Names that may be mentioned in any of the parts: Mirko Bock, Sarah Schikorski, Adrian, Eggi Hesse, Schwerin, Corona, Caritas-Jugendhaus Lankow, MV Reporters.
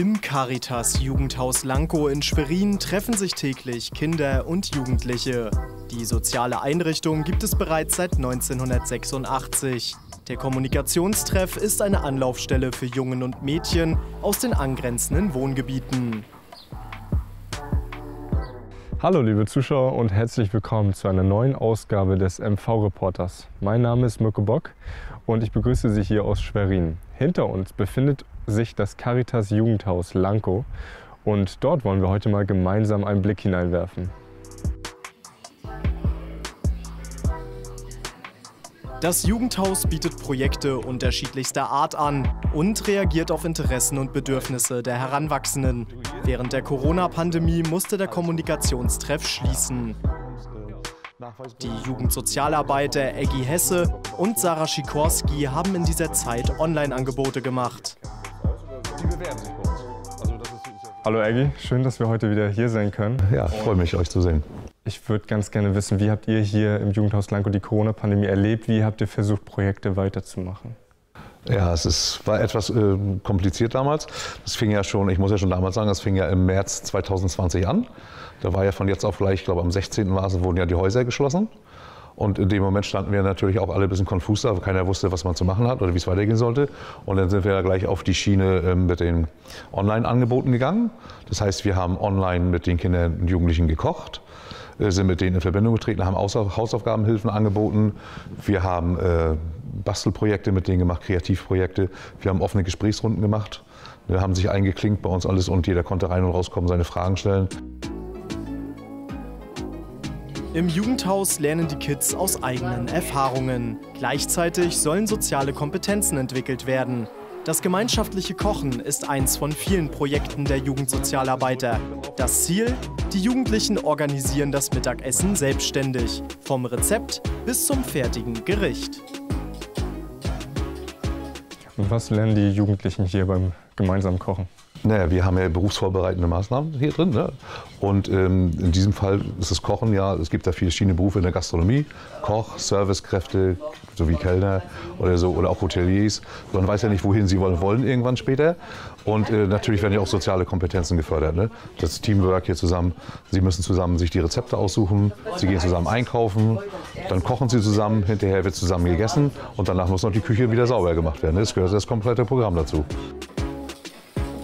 Im Caritas-Jugendhaus Lankow in Schwerin treffen sich täglich Kinder und Jugendliche. Die soziale Einrichtung gibt es bereits seit 1986. Der Kommunikationstreff ist eine Anlaufstelle für Jungen und Mädchen aus den angrenzenden Wohngebieten. Hallo liebe Zuschauer und herzlich willkommen zu einer neuen Ausgabe des MV Reporters. Mein Name ist Mirko Bock und ich begrüße Sie hier aus Schwerin. Hinter uns befindet sich das Caritas-Jugendhaus Lankow und dort wollen wir heute mal gemeinsam einen Blick hineinwerfen. Das Jugendhaus bietet Projekte unterschiedlichster Art an und reagiert auf Interessen und Bedürfnisse der Heranwachsenden. Während der Corona-Pandemie musste der Kommunikationstreff schließen. Die Jugendsozialarbeiter Eggi Hesse und Sarah Schikorski haben in dieser Zeit Online-Angebote gemacht. Hallo Eggi, schön, dass wir heute wieder hier sein können. Ja, ich freue mich, euch zu sehen. Ich würde ganz gerne wissen, wie habt ihr hier im Jugendhaus Lankow die Corona-Pandemie erlebt? Wie habt ihr versucht, Projekte weiterzumachen? Ja, war etwas kompliziert damals. Das fing ja schon, ich muss ja schon damals sagen, das fing ja im März 2020 an. Da war ja von jetzt auf gleich, ich glaube am 16. März wurden ja die Häuser geschlossen. Und in dem Moment standen wir natürlich auch alle ein bisschen konfus da, keiner wusste, was man zu machen hat oder wie es weitergehen sollte. Und dann sind wir ja gleich auf die Schiene mit den Online-Angeboten gegangen. Das heißt, wir haben online mit den Kindern und Jugendlichen gekocht, sind mit denen in Verbindung getreten, haben Hausaufgabenhilfen angeboten, wir haben Bastelprojekte mit denen gemacht, Kreativprojekte, wir haben offene Gesprächsrunden gemacht, wir haben sich eingeklinkt bei uns alles und jeder konnte rein und rauskommen, seine Fragen stellen. Im Jugendhaus lernen die Kids aus eigenen Erfahrungen. Gleichzeitig sollen soziale Kompetenzen entwickelt werden. Das gemeinschaftliche Kochen ist eins von vielen Projekten der Jugendsozialarbeiter. Das Ziel? Die Jugendlichen organisieren das Mittagessen selbstständig. Vom Rezept bis zum fertigen Gericht. Und was lernen die Jugendlichen hier beim gemeinsamen Kochen? Naja, wir haben ja berufsvorbereitende Maßnahmen hier drin, ne? Und in diesem Fall ist das Kochen ja, es gibt da verschiedene Berufe in der Gastronomie, Koch, Servicekräfte, sowie Kellner oder so, oder auch Hoteliers. Man weiß ja nicht, wohin sie wollen irgendwann später. Und natürlich werden ja auch soziale Kompetenzen gefördert, ne? Das Teamwork hier zusammen, sie müssen zusammen sich die Rezepte aussuchen, sie gehen zusammen einkaufen, dann kochen sie zusammen, hinterher wird zusammen gegessen und danach muss noch die Küche wieder sauber gemacht werden, ne? Das gehört das komplette Programm dazu.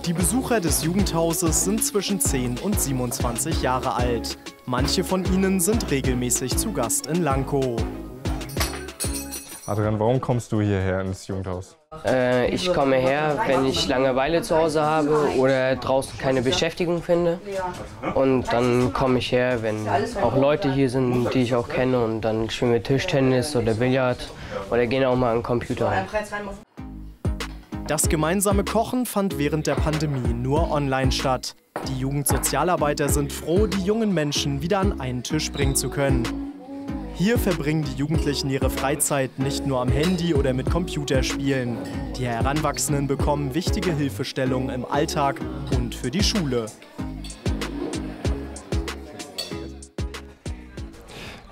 Die Besucher des Jugendhauses sind zwischen 10 und 27 Jahre alt. Manche von ihnen sind regelmäßig zu Gast in Lankow. Adrian, warum kommst du hierher ins Jugendhaus? Ich komme her, wenn ich Langeweile zu Hause habe oder draußen keine Beschäftigung finde. Und dann komme ich her, wenn auch Leute hier sind, die ich auch kenne. Und dann spielen wir Tischtennis oder Billard oder gehen auch mal an den Computer. Das gemeinsame Kochen fand während der Pandemie nur online statt. Die Jugendsozialarbeiter sind froh, die jungen Menschen wieder an einen Tisch bringen zu können. Hier verbringen die Jugendlichen ihre Freizeit nicht nur am Handy oder mit Computerspielen. Die Heranwachsenden bekommen wichtige Hilfestellungen im Alltag und für die Schule.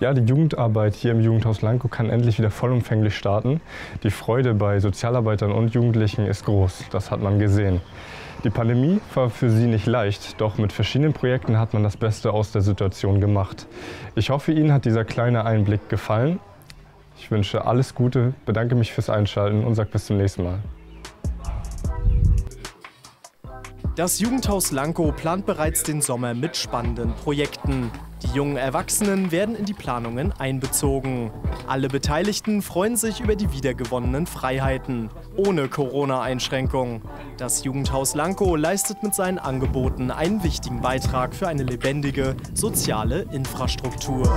Ja, die Jugendarbeit hier im Jugendhaus Lankow kann endlich wieder vollumfänglich starten. Die Freude bei Sozialarbeitern und Jugendlichen ist groß, das hat man gesehen. Die Pandemie war für sie nicht leicht, doch mit verschiedenen Projekten hat man das Beste aus der Situation gemacht. Ich hoffe, Ihnen hat dieser kleine Einblick gefallen. Ich wünsche alles Gute, bedanke mich fürs Einschalten und sage bis zum nächsten Mal. Das Jugendhaus Lankow plant bereits den Sommer mit spannenden Projekten. Die jungen Erwachsenen werden in die Planungen einbezogen. Alle Beteiligten freuen sich über die wiedergewonnenen Freiheiten, ohne Corona-Einschränkung. Das Jugendhaus Lankow leistet mit seinen Angeboten einen wichtigen Beitrag für eine lebendige, soziale Infrastruktur.